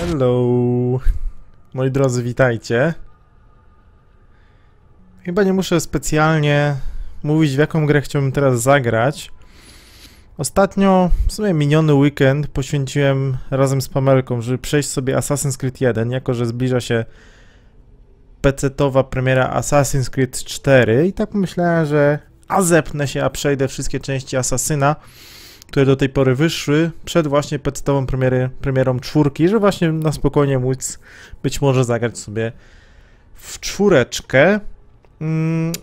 Hello. Moi drodzy, witajcie. Chyba nie muszę specjalnie mówić, w jaką grę chciałbym teraz zagrać. Ostatnio, w sumie miniony weekend, poświęciłem razem z Pamelką, żeby przejść sobie Assassin's Creed 1, jako że zbliża się PC-towa premiera Assassin's Creed 4 i tak pomyślałem, że zepnę się, przejdę wszystkie części Assassina, które do tej pory wyszły, przed właśnie PC-tową premierą czwórki, żeby właśnie na spokojnie móc być może zagrać sobie w czwóreczkę.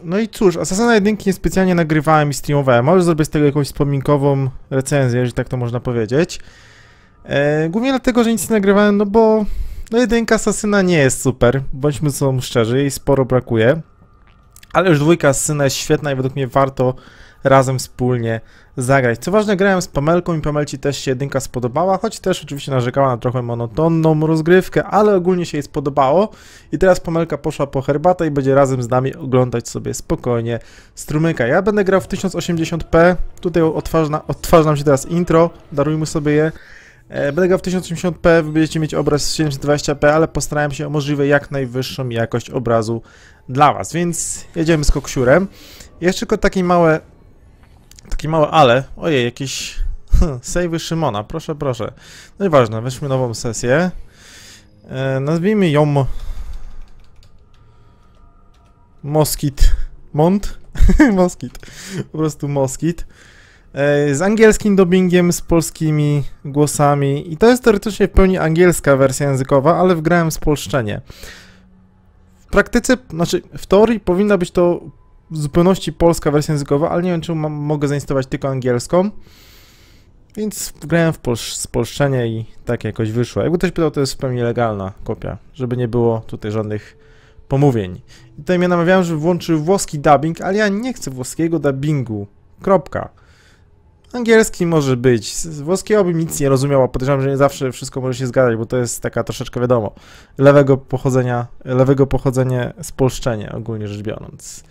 No i cóż, Assassina 1 nie specjalnie nagrywałem i streamowałem, może zrobię z tego jakąś wspominkową recenzję, jeżeli tak to można powiedzieć. Głównie dlatego, że nic nie nagrywałem, no bo jedynka Assassina nie jest super, bądźmy sobą szczerzy, jej sporo brakuje. Ale już dwójka Assassina jest świetna i według mnie warto razem wspólnie zagrać. Co ważne, grałem z Pamelką i Pamelci też się jedynka spodobała, choć też oczywiście narzekała na trochę monotonną rozgrywkę, ale ogólnie się jej spodobało. I teraz Pamelka poszła po herbatę i będzie razem z nami oglądać sobie spokojnie strumyka. Ja będę grał w 1080p, tutaj odtwarza nam się teraz intro, darujmy sobie je. Będę grał w 1080p, wy będziecie mieć obraz 720p, ale postarałem się o możliwie jak najwyższą jakość obrazu dla was, więc jedziemy z koksiurem. Jeszcze tylko takie małe ale, ojej, jakieś sejwy Szymona, proszę, proszę. No i ważne, weźmy nową sesję, nazwijmy ją Moskit, po prostu Moskit. Z angielskim dubbingiem, z polskimi głosami i to jest teoretycznie w pełni angielska wersja językowa, ale wgrałem spolszczenie. W praktyce, znaczy w teorii powinna być to w zupełności polska wersja językowa, ale nie wiem, czy mogę zainstalować tylko angielską, więc wgrałem w spolszczenie i tak jakoś wyszło. Jakby ktoś pytał, to jest w pełni legalna kopia, żeby nie było tutaj żadnych pomówień. I tutaj mnie namawiałem, żeby włączył włoski dubbing, ale ja nie chcę włoskiego dubbingu, kropka. Angielski może być, z włoskiego bym nic nie rozumiał, a podejrzewam, że nie zawsze wszystko może się zgadzać, bo to jest taka troszeczkę, wiadomo, lewego pochodzenia spolszczenie, ogólnie rzecz biorąc.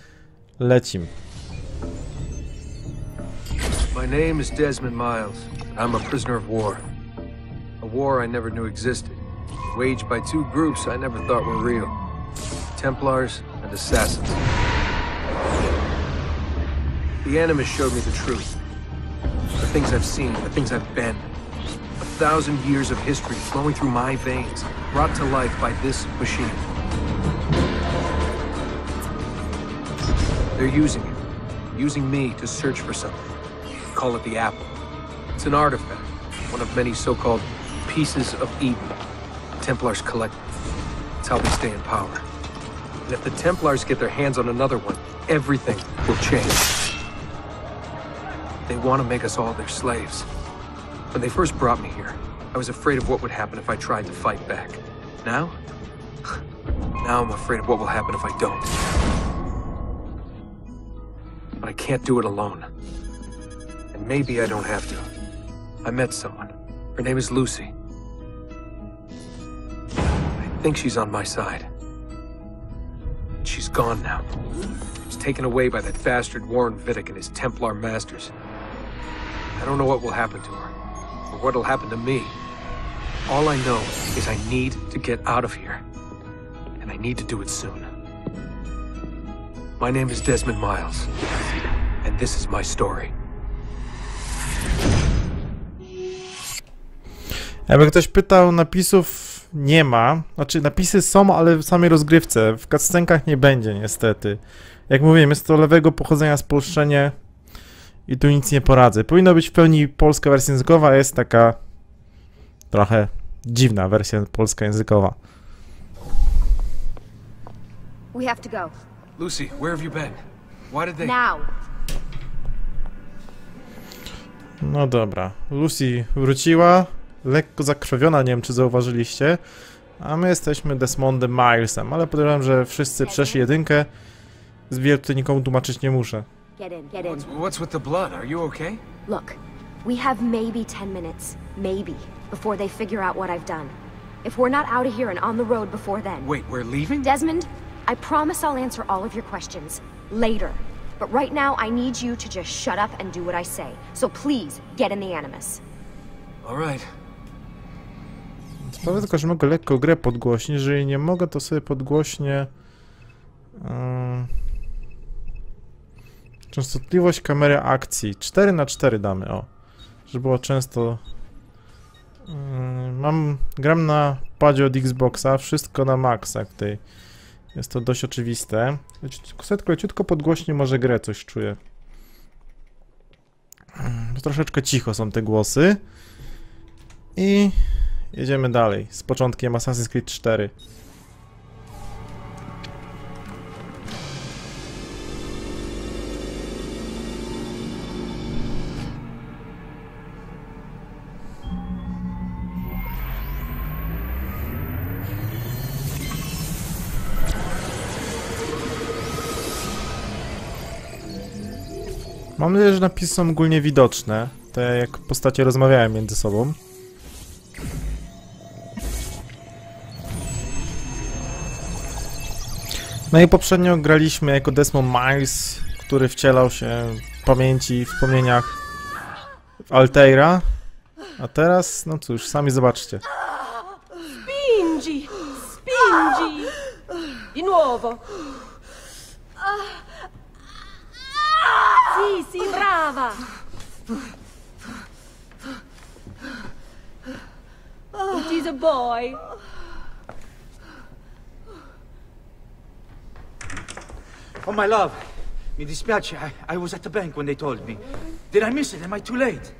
Lecimy. My name is Desmond Miles, and I'm a prisoner of war. A war I never knew existed, waged by two groups I never thought were real. Templars and assassins. The Animus showed me the truth. The things I've seen, the things I've been. 1,000 years of history flowing through my veins, brought to life by this machine. They're using it. Using me to search for something. Call it the apple. It's an artifact. One of many so-called pieces of Eden. Templars collect it. It's how they stay in power. And if the Templars get their hands on another one, everything will change. They want to make us all their slaves. When they first brought me here, I was afraid of what would happen if I tried to fight back. Now? Now I'm afraid of what will happen if I don't. But I can't do it alone. And maybe I don't have to. I met someone. Her name is Lucy. I think she's on my side. She's gone now. Taken away by that bastard Warren Vidic and his Templar masters. I don't know what will happen to her, or what'll happen to me. All I know is I need to get out of here, and I need to do it soon. My name is Desmond Miles, and this is my story. Jakby ktoś pytał, napisów nie ma, znaczy napisy są, ale w samej rozgrywce, w cutscenkach nie będzie niestety. Jak mówiłem, jest to lewego pochodzenia spolszczenie i tu nic nie poradzę. Powinna być w pełni polska wersja językowa, jest taka trochę dziwna wersja polska językowa. We have to go. Lucy, where have you been? Why did they... Now. No dobra, Lucy wróciła, lekko zakrwawiona, nie wiem czy zauważyliście, a my jesteśmy Desmondem Milesem, ale podejrzewam, że wszyscy przeszli jedynkę. Zbier tutaj nikomu tłumaczyć nie muszę. Get in. What's with the blood? Are you okay? Look, we have maybe 10 minutes, maybe, before they figure out what I've done. If we're not out of here and on the road before then. Wait, we're leaving? Desmond, I promise I'll answer all of your questions later. But right now I need you to just shut up and do what I say. So please, get in the Animus. All right. Sprawa tylko, że mogę lekko grę podgłośnić. Jeżeli nie mogę, to sobie podgłośnię... Częstotliwość kamery akcji. 4:4 damy, o. Żeby było często... Gram na padzie od Xboxa, wszystko na maksa tutaj. Jest to dość oczywiste. Leciutko podgłośnię, może grę coś czuję. Troszeczkę cicho są te głosy. I jedziemy dalej. Z początkiem Assassin's Creed 4. Mam nadzieję, że napisy są ogólnie widoczne, te jak postacie rozmawiają między sobą. No i poprzednio graliśmy jako Desmond Miles, który wcielał się w pamięci, w wspomnieniach Alteira. A teraz, no cóż, sami zobaczcie. Spingi! Spingi! Di nuovo! Sì, sì, brava! It is a boy! Oh, my love! Mi dispiace, I was at the bank when they told me. Did I miss it? Am I too late?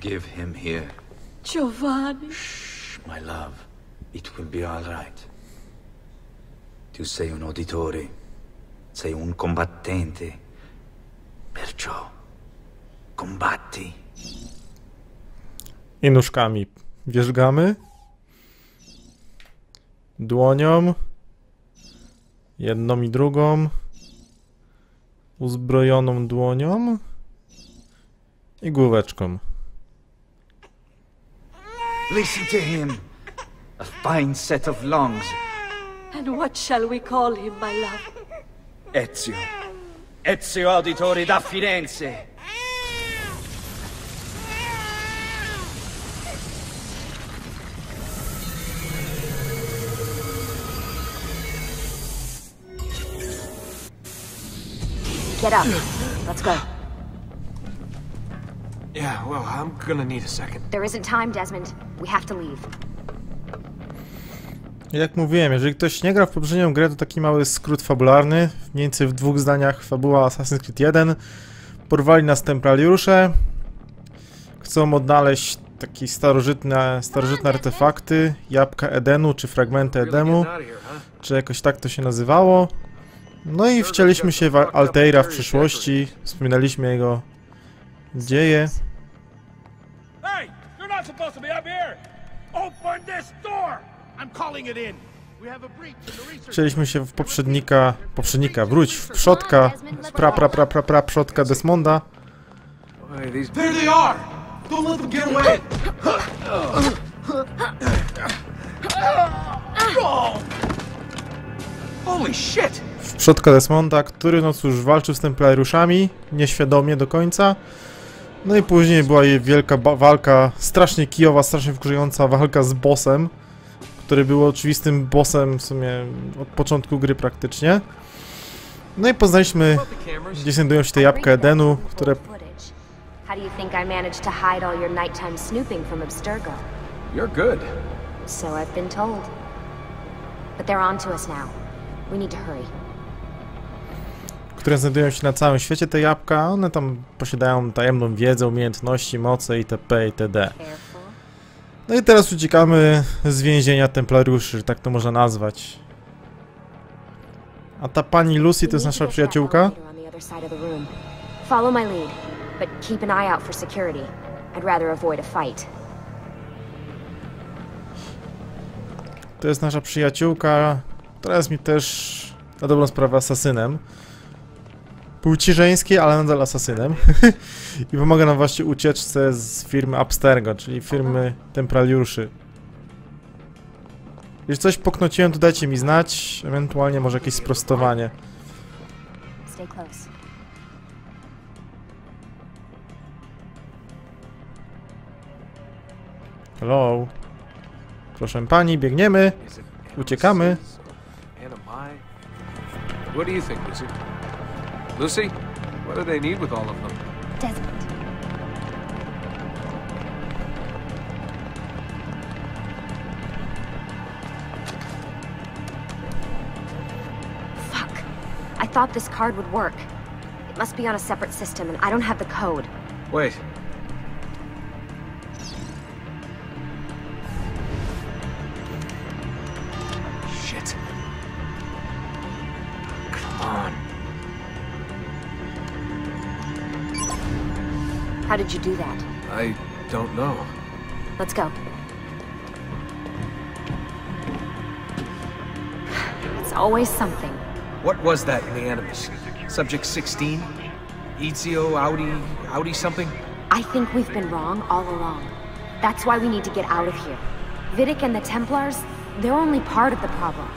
Give him here. Giovanni! Shh, my love. It will be all right. Tu sei un auditore. Sei un combattente, perciò combatti. I nóżkami wierzgamy, dłonią, jedną i drugą, uzbrojoną dłonią i główeczką. Listen to him, a fine set of lungs. And what shall we call him, my love? Ezio. Ezio Auditore da Firenze. Get up. Let's go. Yeah, well, I'm gonna need a second. There isn't time, Desmond. We have to leave. Jak mówiłem, jeżeli ktoś nie gra w poprzednią grę, to taki mały skrót fabularny, mniej więcej w dwóch zdaniach fabuła Assassin's Creed 1. Porwali nas templariusze, chcą odnaleźć takie starożytne artefakty, jabłka Edenu, czy fragmenty Edenu, czy jakoś tak to się nazywało. No i wcieliśmy się w Alteira w przyszłości, wspominaliśmy jego dzieje. Hey, you're not supposed to be up here. Open this door! Chcieliśmy się w przodka, przodka Desmonda. W przodka Desmonda, który no cóż walczył z templariuszami, nieświadomie do końca. No i później była jej wielka walka, strasznie kijowa, strasznie wkurzająca walka z bossem, który był oczywistym bossem w sumie od początku gry praktycznie. No i poznaliśmy, gdzie znajdują się te jabłka Edenu, które... How do you think I managed to hide all your nighttime snooping from Abstergo? You're good. So I've been told. But they're on to us now. We need to hurry. Które znajdują się na całym świecie, te jabłka, one tam posiadają tajemną wiedzę, umiejętności, moce itp. itd. No i teraz uciekamy z więzienia templariuszy, tak to można nazwać. A ta pani Lucy to jest nasza przyjaciółka. To jest nasza przyjaciółka, która jest mi też na dobrą sprawę asasynem. Płci żeńskiej, ale nadal asasynem. I pomaga nam właśnie ucieczce z firmy Abstergo, czyli firmy templariuszy. Jeśli coś poknociłem, to dajcie mi znać, ewentualnie może jakieś sprostowanie. Hello. Proszę pani, biegniemy. Uciekamy. What do you think, Lucy? Lucy, what do they need with all of them? Desmond. Fuck. I thought this card would work. It must be on a separate system, and I don't have the code. Wait. How did you do that? I don't know. Let's go. It's always something. What was that in the Animus? Subject 16? Ezio Audi something? I think we've been wrong all along. That's why we need to get out of here. Vidic and the Templars, they're only part of the problem.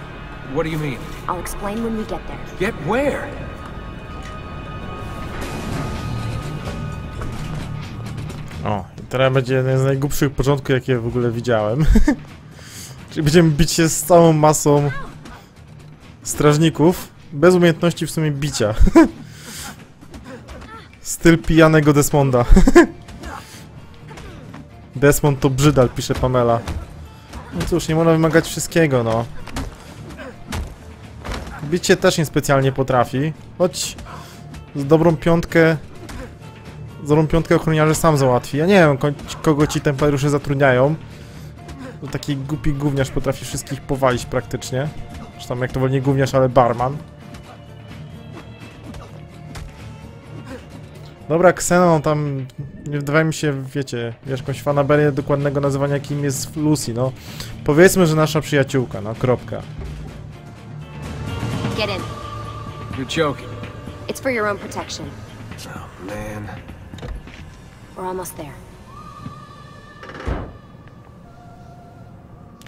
What do you mean? I'll explain when we get there. Get where? O, teraz będzie jeden z najgłupszych początków, jakie w ogóle widziałem. Czyli będziemy bić się z całą masą strażników, bez umiejętności w sumie bicia. Styl pijanego Desmonda. Desmond to brzydal, pisze Pamela. No cóż, nie można wymagać wszystkiego, no. Bicie też niespecjalnie potrafi, choć z dobrą piątkę ochroniarze sam załatwi. Ja nie wiem, kogo ci templariusze zatrudniają. To taki głupi gówniarz potrafi wszystkich powalić praktycznie. Zresztą jak to wolniej gówniarz, ale barman. Dobra, Xenon tam... Nie wydaje mi się, wiecie, jakąś fanaberię dokładnego nazywania, kim jest Lucy, no. Powiedzmy, że nasza przyjaciółka, no, kropka. Get in. You're joking. It's for your own protection. Oh, man. We're almost there.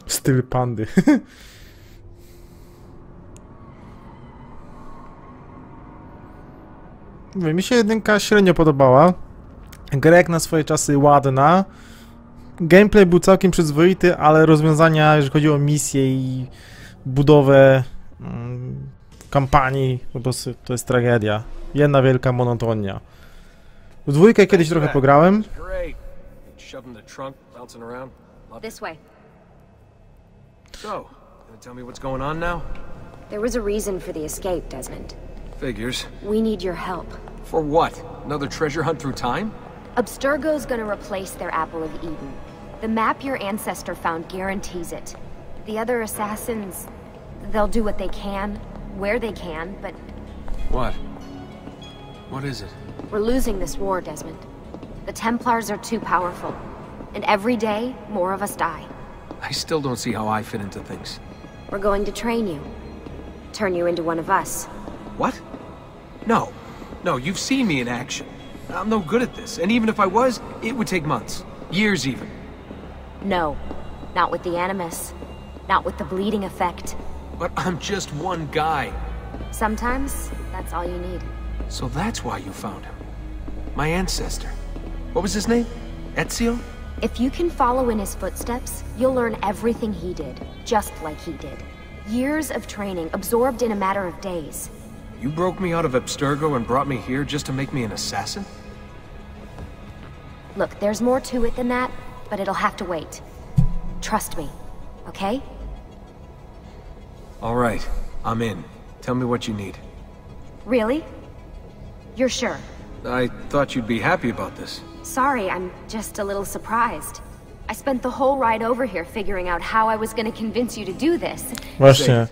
Styl pandy. Mówię, mi się jedynka średnio podobała. Gra jak na swoje czasy ładna. Gameplay był całkiem przyzwoity, ale rozwiązania, jeżeli chodzi o misje i budowę kampanii, to jest tragedia. Jedna wielka monotonia. W dwójkę kiedyś trochę pograłem. There was a reason for the escape, Desmond. Figures. We need your help. For what? Another treasure hunt through time? Abstergo's gonna replace their Apple of Eden. The map your ancestor found guarantees it. The other assassins, they'll do what they can, where they can, but... What? What is it? We're losing this war, Desmond. The Templars are too powerful. And every day, more of us die. I still don't see how I fit into things. We're going to train you. Turn you into one of us. What? No. No, you've seen me in action. I'm no good at this, and even if I was, it would take months. Years even. No. Not with the Animus. Not with the bleeding effect. But I'm just one guy. Sometimes, that's all you need. So that's why you found him. My ancestor. What was his name? Ezio? If you can follow in his footsteps, you'll learn everything he did, just like he did. Years of training, absorbed in a matter of days. You broke me out of Abstergo and brought me here just to make me an assassin? Look, there's more to it than that, but it'll have to wait. Trust me, okay? All right, I'm in. Tell me what you need. Really? You're sure? I thought you'd be happy about this. Sorry, I'm just a little surprised. I spent the whole ride over here figuring out how I was going to convince you to do this. Właśnie.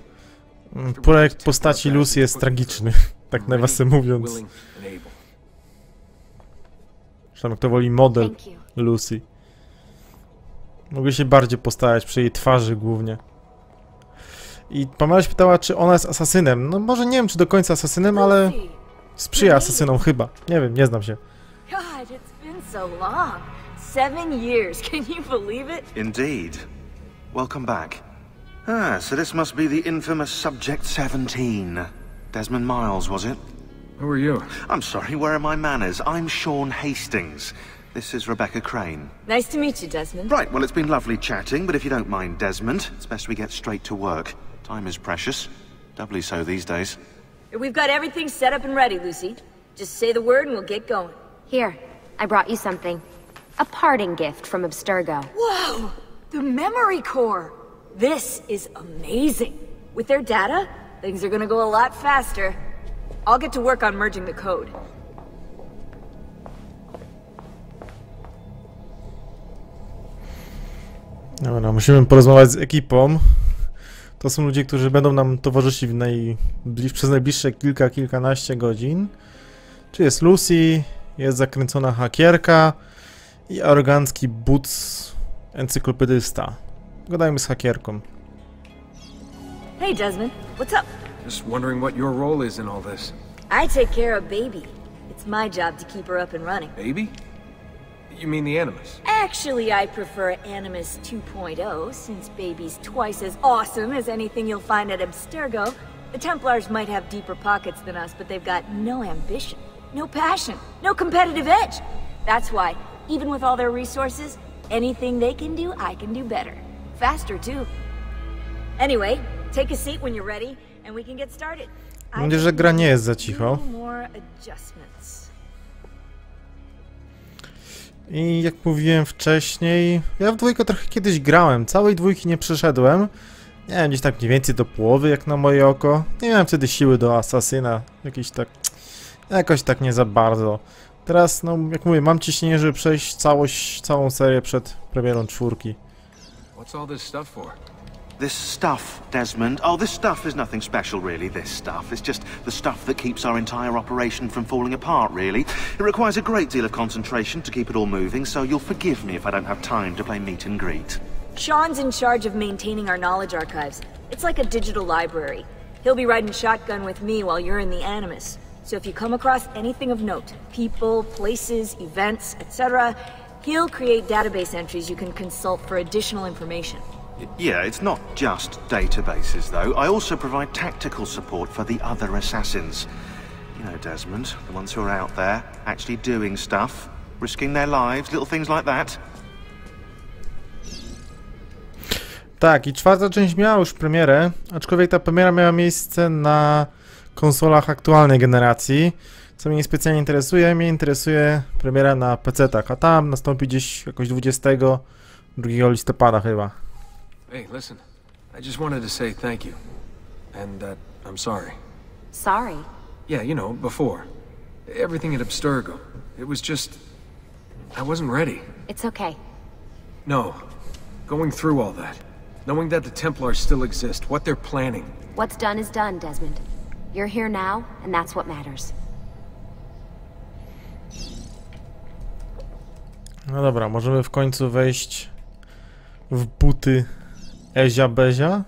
Projekt postaci Lucy jest tragiczny, tak nawiasem mówiąc. Zresztą kto woli model Lucy. Mogę się bardziej postarać przy jej twarzy głównie. I Pamela się pytała, czy ona jest asasynem. No może nie wiem, czy do końca asasynem, ale... Sprzyja asesynom chyba. Nie wiem, nie znam się. God, it's been so long. 7 years. Can you believe it? Indeed. Welcome back. Ah, so this must be the infamous Subject 17. Desmond Miles, was it? Who are you? I'm sorry, where are my manners? I'm Sean Hastings. This is Rebecca Crane. Nice to meet you, Desmond. Right, well, it's been lovely chatting, but if you don't mind, Desmond, it's best we get straight to work. Time is precious. Doubly so these days. We've got everything set up and ready, Lucy. Just say the word and we'll get going. Here, I brought you something. A parting gift from Abstergo. Whoa! The memory core! This is amazing! With their data, things are gonna go a lot faster. I'll get to work on merging the code. Dobra, musimy porozmawiać z ekipą. To są ludzie, którzy będą nam towarzyszyć przez najbliższe kilkanaście godzin. Czy jest Lucy, jest zakręcona hakierka i arogancki Boots, encyklopedysta. Gadajmy z hakierką. Hey Desmond, what's up? Just wondering what your role is in all this. I take care of Baby. It's my job to keep her up and running. Baby? You mean the Animus? Actually, I prefer Animus 2.0, since Baby's twice as awesome as anything you'll find at Abstergo. The Templars might have deeper pockets than us, but they've got no ambition, no passion, no competitive edge. That's why, even with all their resources, anything they can do, I can do better. Faster, too. Anyway, take a seat when you're ready, and we can get started. Mam nadzieję, że gra nie jest za cicho. I jak mówiłem wcześniej, ja w dwójkę trochę kiedyś grałem, całej dwójki nie przeszedłem. Nie wiem, gdzieś tak mniej więcej do połowy, jak na moje oko. Nie miałem wtedy siły do Asasyna, jakoś tak nie za bardzo. Teraz, no jak mówię, mam ciśnienie, żeby przejść całą serię przed premierą czwórki. Co to jest to wszystko? This stuff, Desmond. Oh, this stuff is nothing special, really, this stuff. It's just the stuff that keeps our entire operation from falling apart, really. It requires a great deal of concentration to keep it all moving, so you'll forgive me if I don't have time to play meet and greet. Sean's in charge of maintaining our knowledge archives. It's like a digital library. He'll be riding shotgun with me while you're in the Animus. So if you come across anything of note, people, places, events, etc., he'll create database entries you can consult for additional information. Yeah, it's not just databases, though. I also provide tactical support for the other assassins. You know, Desmond, the ones who are out there, actually doing stuff, risking their lives, little things like that. Tak, i czwarta część miała już premierę, aczkolwiek ta premiera miała miejsce na konsolach aktualnej generacji, co mnie specjalnie interesuje. Mnie interesuje premiera na PC-tach, a tam nastąpi gdzieś jakoś 22 listopada chyba. Hey, listen. I just wanted to say thank you. And that I'm sorry. Sorry? Yeah, you know, before. Everything at Abstergo. It was just... I wasn't ready. It's okay. No. Going through all that. Knowing that the Templars still exist, what they're planning. What's done is done, Desmond. You're here now, and that's what matters. No dobra, możemy w końcu wejść w buty Ezia Bezia?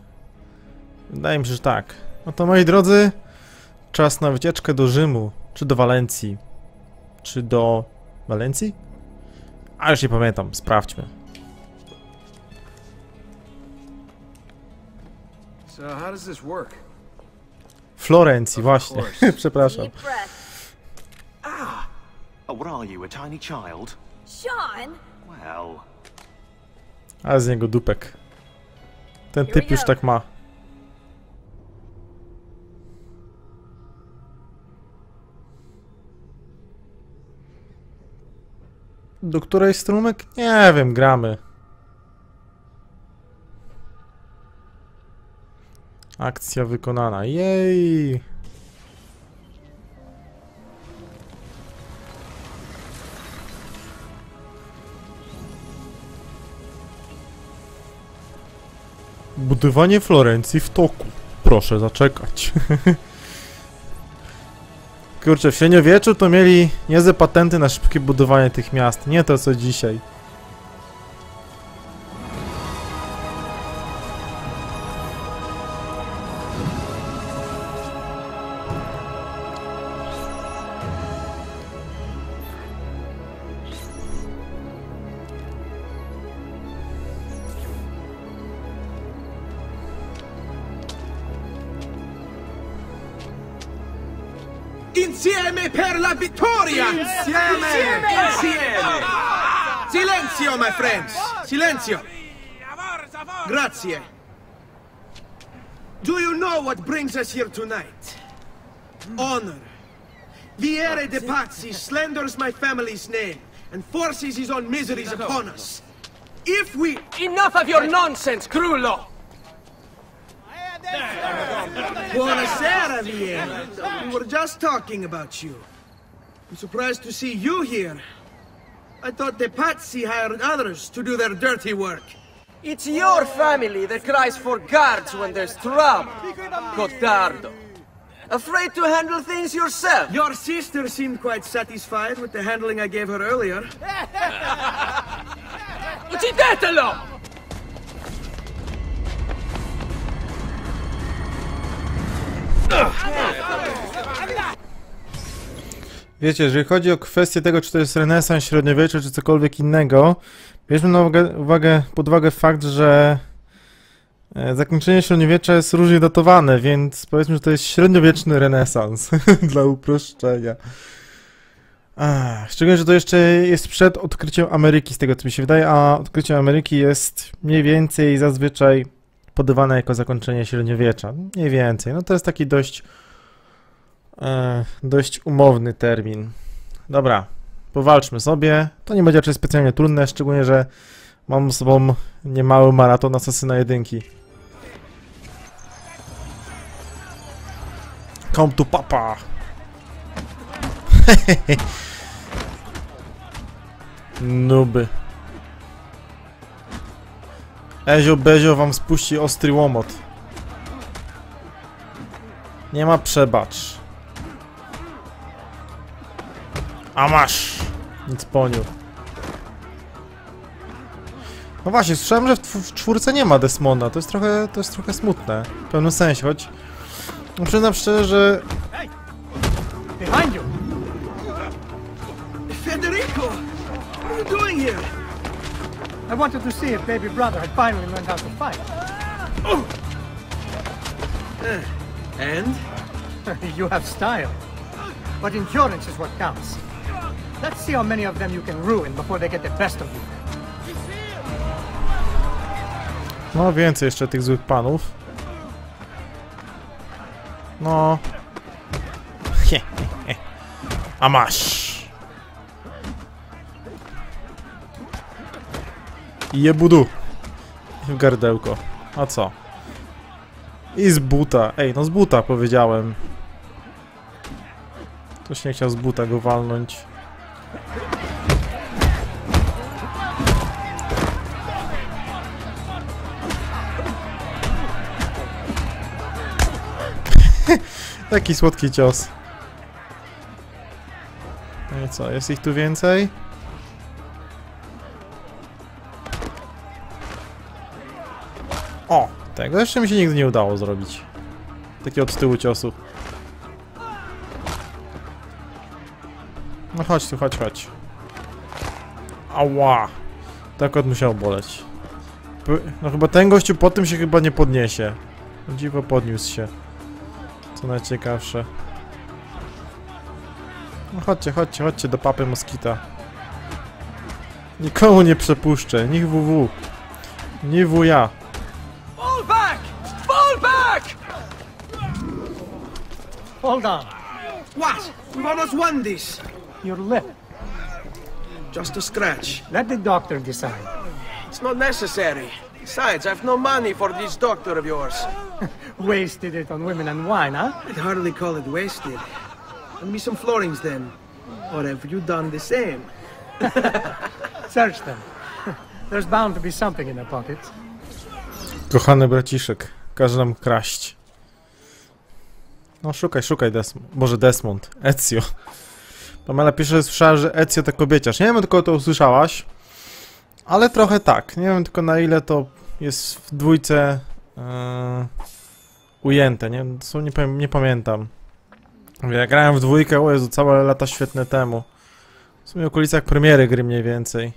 Wydaje mi się, że tak. No to moi drodzy, czas na wycieczkę do Rzymu, czy do Walencji. Czy do... Walencji? A już nie pamiętam, sprawdźmy. Florencji, właśnie. Przepraszam. A z niego dupek. Ten typ już tak ma. Do której strumek? Nie wiem, gramy. Akcja wykonana. Jej! Budowanie Florencji w toku. Proszę zaczekać. Kurczę, w średniowieczu to mieli niezłe patenty na szybkie budowanie tych miast. Nie to, co dzisiaj. Insieme per la vittoria! Insieme! Insieme! Insieme! Silenzio, my friends! Silenzio! Grazie. Do you know what brings us here tonight? Honor. Viere de Pazzi slanders my family's name and forces his own miseries upon us. If we... Enough of your nonsense, Crullo! Buonasera, Viere. We were just talking about you. I'm surprised to see you here. I thought the Pazzi hired others to do their dirty work. It's your family that cries for guards when there's trouble, Gottardo. Afraid to handle things yourself? Your sister seemed quite satisfied with the handling I gave her earlier. Uccidetelo! Wiecie, jeżeli chodzi o kwestię tego, czy to jest renesans, średniowiecze, czy cokolwiek innego, bierzmy pod uwagę fakt, że zakończenie średniowiecza jest różnie datowane, więc powiedzmy, że to jest średniowieczny renesans dla uproszczenia. Szczególnie, że to jeszcze jest przed odkryciem Ameryki, z tego co mi się wydaje, a odkrycie Ameryki jest mniej więcej zazwyczaj podawane jako zakończenie średniowiecza. Mniej więcej. No to jest taki dość umowny termin. Dobra, powalczmy sobie. To nie będzie raczej specjalnie trudne, szczególnie, że mam z sobą niemały maraton Asasyna 1. Come to papa! Nuby. Ezio Bezio wam spuści ostry łomot. Nie ma przebacz. A masz! Nic po niu. No właśnie, słyszałem, że w czwórce nie ma Desmonda. To jest trochę smutne. W pewnym sensie, choć... No przyznam szczerze, że... Federico! What are you doing here? I wanted to see if baby brother had finally learned how to fight. And? You have style. But endurance is what counts. Let's see how many of them you can ruin before they get the best of you. No, więcej jeszcze tych złych panów. No. A masz. Jebudu. W gardełko. A co? I z buta. Ej, no z buta powiedziałem. Ktoś nie chciał z buta go walnąć. Taki słodki cios. No i co, jest ich tu więcej? O! Tego jeszcze mi się nigdy nie udało zrobić. Taki od tyłu ciosu. No chodź tu, chodź. Ała! Tak od musiał boleć. No chyba ten gościu po tym się chyba nie podniesie. Dziwo podniósł się. Co najciekawsze. No chodźcie do papy Moskita. Nikomu nie przepuszczę, niech WW. Nie wuja. Hold on. What? We've almost won this. Your lip. Just a scratch. Let the doctor decide. It's not necessary. Besides, I've no money for this doctor of yours. Wasted it on women and wine, huh? I'd hardly call it wasted. Give me some florins then. Or have you done the same? Search them. There's bound to be something in their pockets. Kochany braciszek, każe nam kraść. No szukaj Desmond. Boże, Desmond. Ezio. Pamela pisze, że słyszała, że Ezio to kobieciarz. Nie wiem, tylko to usłyszałaś. Ale trochę tak. Nie wiem tylko na ile to jest w dwójce ujęte. Nie pamiętam. Ja grałem w dwójkę, o Jezu, całe lata świetne temu. W sumie w okolicach premiery gry mniej więcej.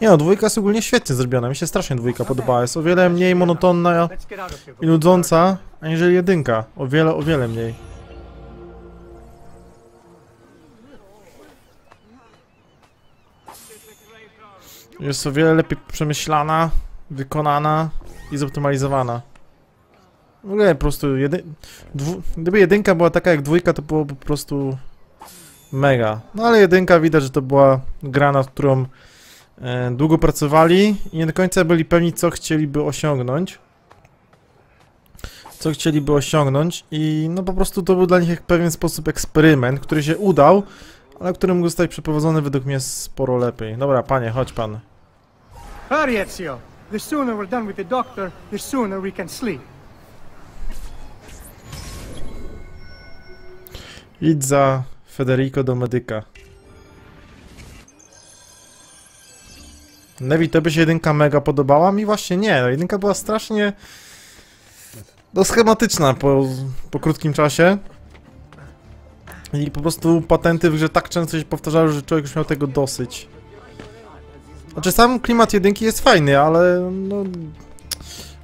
Nie no, dwójka jest ogólnie świetnie zrobiona, mi się strasznie dwójka podobała, jest o wiele mniej monotonna i nudząca, aniżeli jedynka, o wiele mniej. Jest o wiele lepiej przemyślana, wykonana i zoptymalizowana. W ogóle po prostu gdyby jedynka była taka jak dwójka, to było po prostu mega. No ale jedynka widać, że to była gra, nad którą długo pracowali i nie do końca byli pewni, co chcieliby osiągnąć. I no po prostu to był dla nich jak pewien sposób eksperyment, który się udał, ale który mógł zostać przeprowadzony według mnie sporo lepiej. Dobra, panie, chodź pan. Hurry, Ezio! The sooner we're done with the doctor, the sooner we can sleep. Idź za Federico do medyka. Nevi, tobie się jedynka mega podobała? Mi właśnie nie. Jedynka była strasznie schematyczna po krótkim czasie. I po prostu patenty w grze tak często się powtarzały, że człowiek już miał tego dosyć. Znaczy sam klimat jedynki jest fajny, ale no...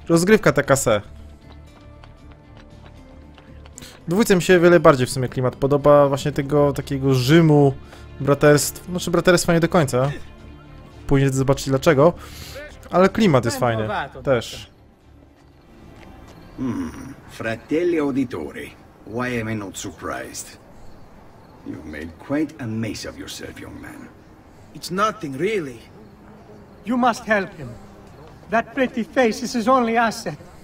Rozgrywka taka se. Dwójce mi się wiele bardziej w sumie klimat podoba, właśnie tego takiego Rzymu, braterstwa, znaczy braterstwa nie do końca. Później zobaczyć dlaczego, ale klimat jest fajny też. Fratelli auditori, why am I not surprised? You've made quite a mess of yourself, young man. It's nothing really. You must help him. That pretty face is his only asset.